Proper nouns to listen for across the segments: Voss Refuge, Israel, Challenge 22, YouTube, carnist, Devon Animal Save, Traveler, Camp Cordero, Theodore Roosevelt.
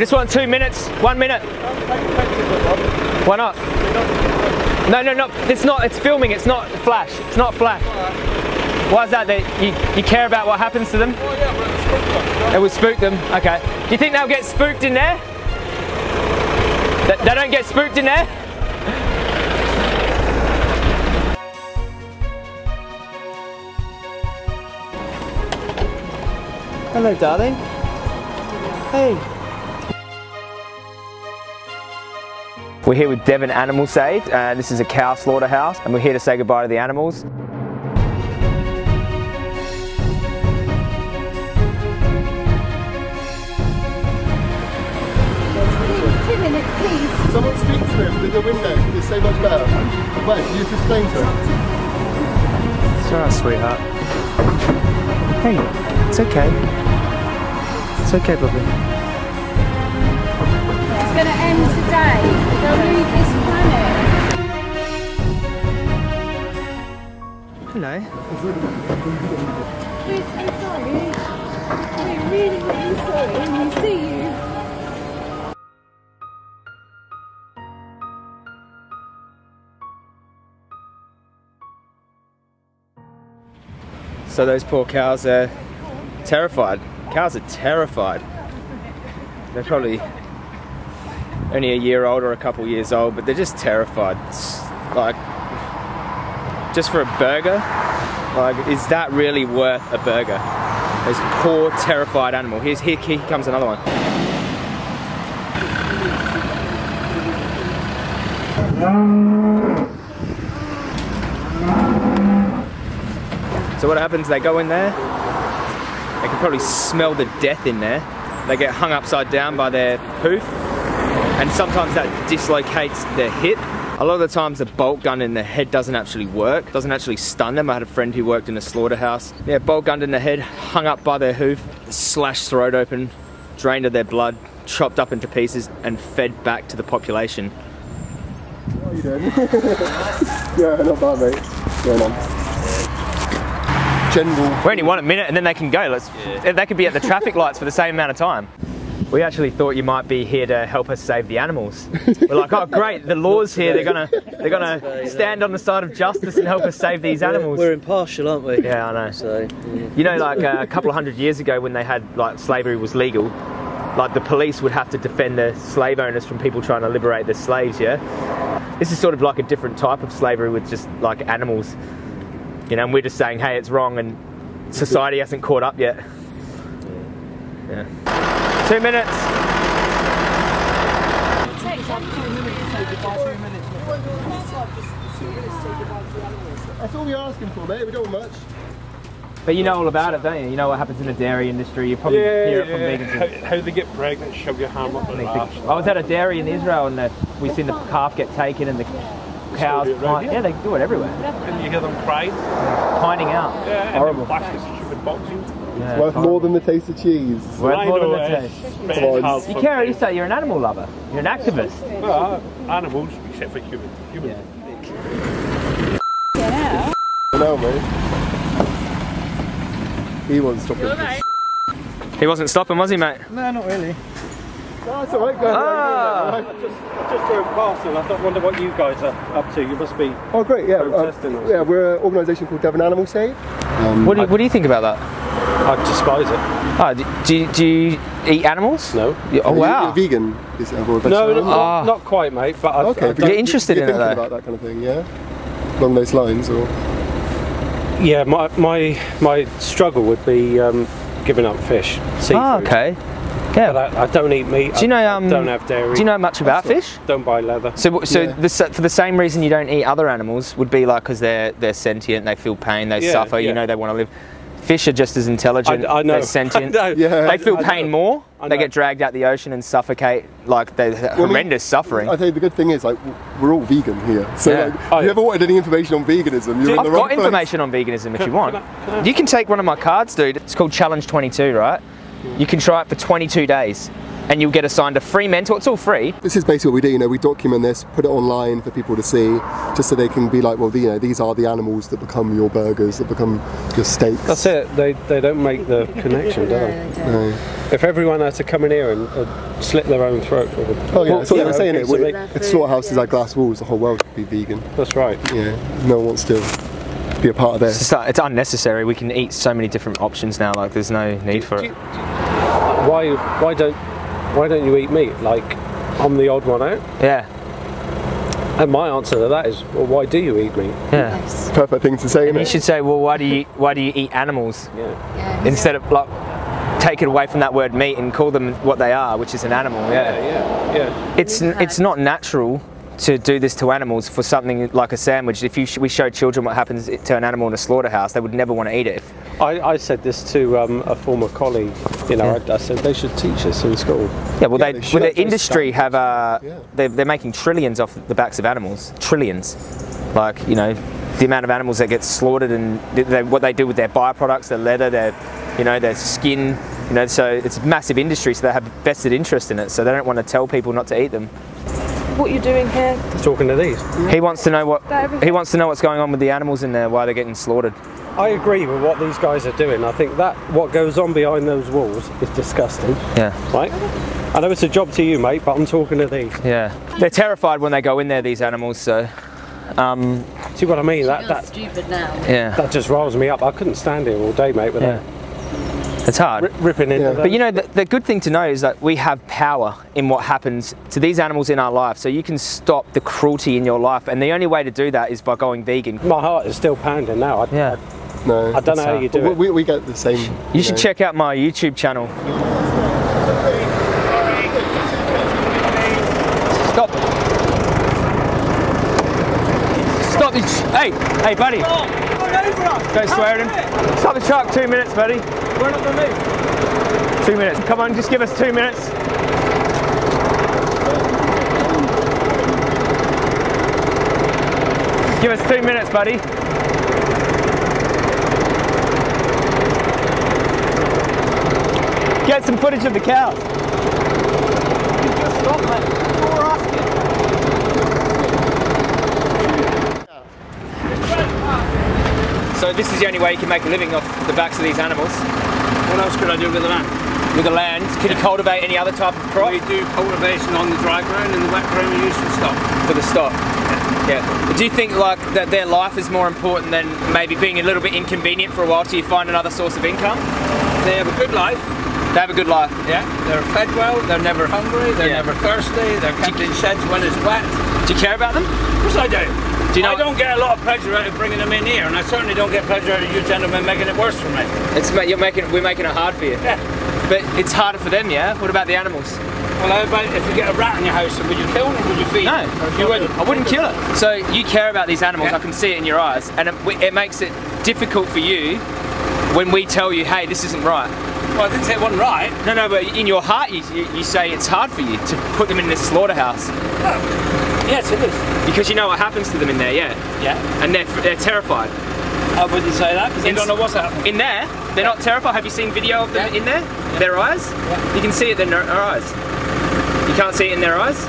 We just want 2 minutes. 1 minute. Why not? No. It's not. It's filming. It's not flash. It's not flash. Why is that? You care about what happens to them? Oh yeah, but it will spook them. Okay. Do you think they'll get spooked in there? They don't get spooked in there? Hello, darling. Hey. We're here with Devon Animal Save. This is a cow slaughterhouse, and we're here to say goodbye to the animals. Someone speak to them through the window. It's so much better. Wait, you just explain to them. It's alright, sweetheart. Hey, it's okay. It's okay, Bobby. It's going to end today. They'll leave this planet. Hello. We're so sorry. We're really, really sorry. We'll see you. So those poor cows are terrified. Cows are terrified. They're probably only a year old or a couple years old, but they're just terrified. It's like, just for a burger? Like, is that really worth a burger? This poor, terrified animal. Here comes another one. So what happens, they go in there, they can probably smell the death in there, they get hung upside down by their hoof, and sometimes that dislocates their hip. A lot of the times the bolt gun in the head doesn't actually work, doesn't actually stun them. I had a friend who worked in a slaughterhouse. Yeah, bolt gunned in the head, hung up by their hoof, slashed throat open, drained of their blood, chopped up into pieces and fed back to the population. What are you doing? Yeah, not bad, mate. Going on. We only want a minute and then they can go. They could be at the traffic lights for the same amount of time. We actually thought you might be here to help us save the animals. We're like, oh great, the law's here, they're gonna stand on the side of justice and help us save these animals. We're impartial, aren't we? Yeah, I know. So, yeah. You know, like a couple of hundred years ago when they had, like, slavery was legal, like the police would have to defend the slave owners from people trying to liberate their slaves, yeah? This is sort of like a different type of slavery with just like animals. You know, and we're just saying, hey, it's wrong, and society hasn't caught up yet. Yeah. 2 minutes. That's all we're asking for, mate. We don't want much. But you know all about it, don't you? You know what happens in the dairy industry. You probably hear it from vegans. How do they get pregnant? Shove your ham up the arse. I was at a dairy in Israel, and we seen the calf get taken, and the cows, yeah, they do it everywhere. And you hear them crying, pining out. Yeah, horrible. Stupid boxing. Yeah, it's worth more than the taste of cheese. It's worth more than the taste. You care, you say you're an animal lover. You're an activist. Well, animals, except for humans. Yeah. Get out. No, mate. He wasn't stopping. Right. He wasn't stopping, was he, mate? No, not really. No, it's alright, guys. I just drove past and I thought, wonder what you guys are up to. You must be. Oh, great, yeah. Yeah, we're an organisation called Devon Animal Save. What do you think about that? I despise it. Oh, do you eat animals? No. Oh, wow. You're vegan? Is it, or a vegetarian? No, not quite, mate. But okay, but you're interested in it, though. About that kind of thing, yeah. Along those lines, or. Yeah, my struggle would be giving up fish. Seafood. Oh, okay. Yeah, but I don't eat meat. Do you know? I don't have dairy. Do you know much about fish? Don't buy leather. For the same reason you don't eat other animals would be like because they're sentient, they feel pain, they suffer. Yeah. You know, they want to live. Fish are just as intelligent. I know. They're sentient. I know. Yeah. They feel pain more. They get dragged out the ocean and suffocate. Like they're horrendous suffering. I think the good thing is like we're all vegan here. So yeah. Like, if you ever wanted any information on veganism, you're in the wrong place. I've got information on veganism if you want. You can take one of my cards, dude. It's called Challenge 22, right? You can try it for 22 days. and you'll get assigned a free mentor. It's all free. This is basically what we do, you know, we document this, put it online for people to see, just so they can be like, well, you know, these are the animals that become your burgers, that become your steaks. That's it, they don't make the connection, do they? No. If everyone had to come in here and slit their own throat. Oh yeah, that's what they were saying. If slaughterhouses had glass walls, the whole world could be vegan. That's right. Yeah, no one wants to be a part of this. It's unnecessary. We can eat so many different options now. Like, there's no need for it. Why don't you eat meat? Like, I'm the odd one out. Yeah. And my answer to that is, well, why do you eat meat? Yeah. Yes. Perfect thing to say. And you should say, well, why do you eat animals? Yeah. Yeah. Instead of like, take it away from that word meat and call them what they are, which is an animal. Yeah. Yeah. Yeah. Yeah. It's not natural to do this to animals for something like a sandwich. If we show children what happens to an animal in a slaughterhouse, they would never want to eat it. I said this to a former colleague. You know, yeah. I said they should teach this in school. Yeah, well, yeah, well, the industry have they're making trillions off the backs of animals, trillions. Like, you know, the amount of animals that get slaughtered and what they do with their byproducts, their leather, their skin. You know, so it's massive industry. So they have vested interest in it. So they don't want to tell people not to eat them. What you're doing here? Talking to these. He wants to know what's going on with the animals in there, why they're getting slaughtered. I agree with what these guys are doing. I think that what goes on behind those walls is disgusting. Yeah. Right? I know it's a job to you, mate, but I'm talking to these. Yeah. They're terrified when they go in there, these animals, so see what I mean? That's stupid now. Yeah. That just riles me up. I couldn't stand here all day, mate, with that. It's hard. Ripping in. Yeah. But you know, the good thing to know is that we have power in what happens to these animals in our life. So you can stop the cruelty in your life. And the only way to do that is by going vegan. My heart is still pounding now. I don't know how you do it. We get the same. You should check out my YouTube channel. Stop. Stop this. Hey, buddy. Don't swear at him. Stop the truck, 2 minutes, buddy. We're not gonna move. 2 minutes. Come on, just give us 2 minutes. Give us 2 minutes, buddy. Get some footage of the cows. You just stop, mate. Before we're asking. So this is the only way you can make a living off the backs of these animals. What else could I do with the land? With the land? Can you cultivate any other type of crop? We do cultivation on the dry ground, and the wet ground we use for stock. For the stock? Yeah. Do you think like that their life is more important than maybe being a little bit inconvenient for a while till you find another source of income? They have a good life. They have a good life? Yeah. They're fed well, they're never hungry, they're never thirsty, they're kept in sheds when it's wet. Do you care about them? Of course I do. Do you know, I don't get a lot of pleasure out of bringing them in here, and I certainly don't get pleasure out of you gentlemen making it worse for me. We're making it hard for you. Yeah. But it's harder for them, yeah? What about the animals? Well, how about if you get a rat in your house, would you kill it or would you feed it? No, you wouldn't. I wouldn't kill it. So you care about these animals, I can see it in your eyes, and it makes it difficult for you when we tell you, hey, this isn't right. Well, I didn't say it wasn't right. No, no, but in your heart you say it's hard for you to put them in this slaughterhouse. No. Yes, it is. Because you know what happens to them in there, yeah. And they're terrified. I wouldn't say that, because they don't know what's happening. In there, they're not terrified. Have you seen video of them in there? Yeah. Their eyes? Yeah. You can see it in their eyes. You can't see it in their eyes?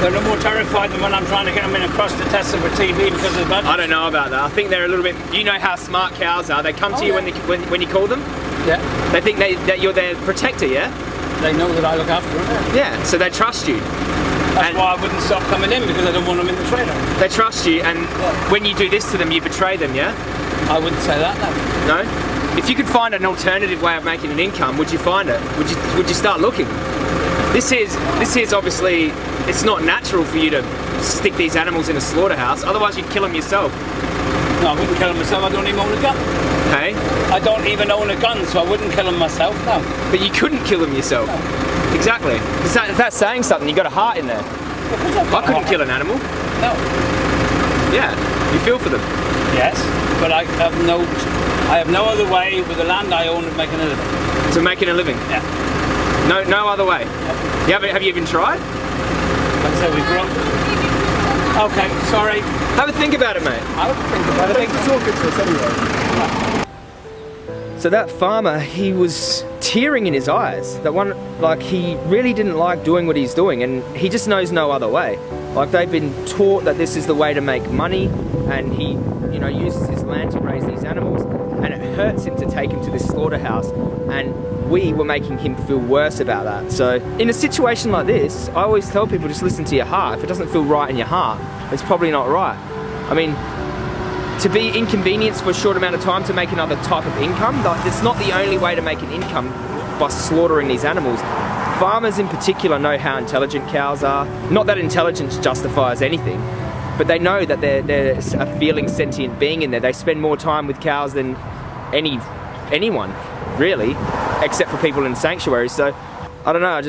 They're no more terrified than when I'm trying to get them in across the test of a TV because of the budget. I don't know about that. I think they're a little bit... You know how smart cows are. They come to you when you call them. Yeah. They think that you're their protector, yeah? They know that I look after them. Yeah, so they trust you. That's why I wouldn't stop coming in, because I don't want them in the trailer. They trust you, and when you do this to them, you betray them, yeah? I wouldn't say that, though. No? If you could find an alternative way of making an income, would you find it? Would you start looking? This is obviously, it's not natural for you to stick these animals in a slaughterhouse, otherwise you'd kill them yourself. No, I wouldn't kill them myself, I don't even own a gun. Hey? I don't even own a gun, so I wouldn't kill them myself, no. But you couldn't kill them yourself. No. Exactly. If that's saying something, you got a heart in there. I couldn't kill an animal. No. Yeah. You feel for them. Yes, but I have no other way with the land I own of making a living. To making a living? Yeah. No other way. Yeah. Have you even tried? Like I said, we've grown. Okay, sorry. Have a think about it, mate. I would think about it. Thanks for talking to us anyway. So that farmer, he was tearing in his eyes. That one, like, he really didn't like doing what he's doing, and he just knows no other way. Like, they've been taught that this is the way to make money, and he, you know, uses his land to raise these animals, and it hurts him to take him to this slaughterhouse, and we were making him feel worse about that. So in a situation like this, I always tell people, just listen to your heart. If it doesn't feel right in your heart, it's probably not right. I mean, to be inconvenienced for a short amount of time to make another type of income, like, it's not the only way to make an income by slaughtering these animals. Farmers in particular know how intelligent cows are. Not that intelligence justifies anything, but they know that there's a feeling sentient being in there. They spend more time with cows than anyone, really, except for people in sanctuaries. So, I don't know,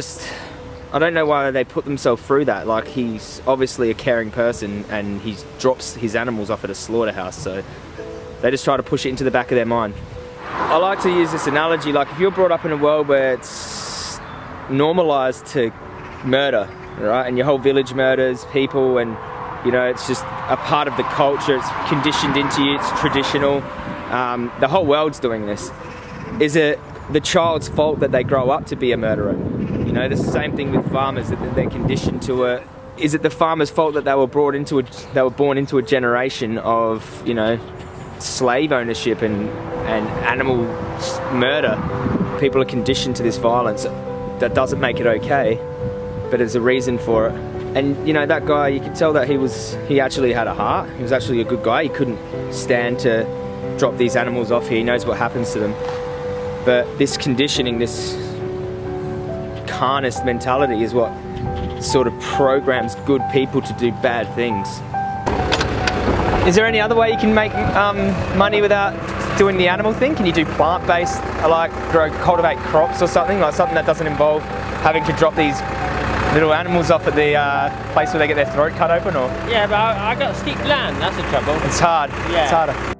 I don't know why they put themselves through that. Like, he's obviously a caring person, and he drops his animals off at a slaughterhouse, so they just try to push it into the back of their mind. I like to use this analogy, like, if you're brought up in a world where it's normalized to murder, right, and your whole village murders people, and, you know, it's just a part of the culture, it's conditioned into you, it's traditional, the whole world's doing this. Is it the child's fault that they grow up to be a murderer? You know, it's the same thing with farmers, that they're conditioned to it. Is it the farmer's fault that they were born into a generation of, you know, slave ownership and animal murder? People are conditioned to this violence. That doesn't make it okay, but there's a reason for it. And, you know, that guy, you could tell that he actually had a heart. He was actually a good guy. He couldn't stand to drop these animals off here. He knows what happens to them. But this conditioning, this carnist mentality is what sort of programs good people to do bad things. Is there any other way you can make money without doing the animal thing? Can you do plant-based, like cultivate crops or something? Like something that doesn't involve having to drop these little animals off at the place where they get their throat cut open? Or? Yeah, but I got steep land, that's the trouble. It's hard, yeah. It's harder.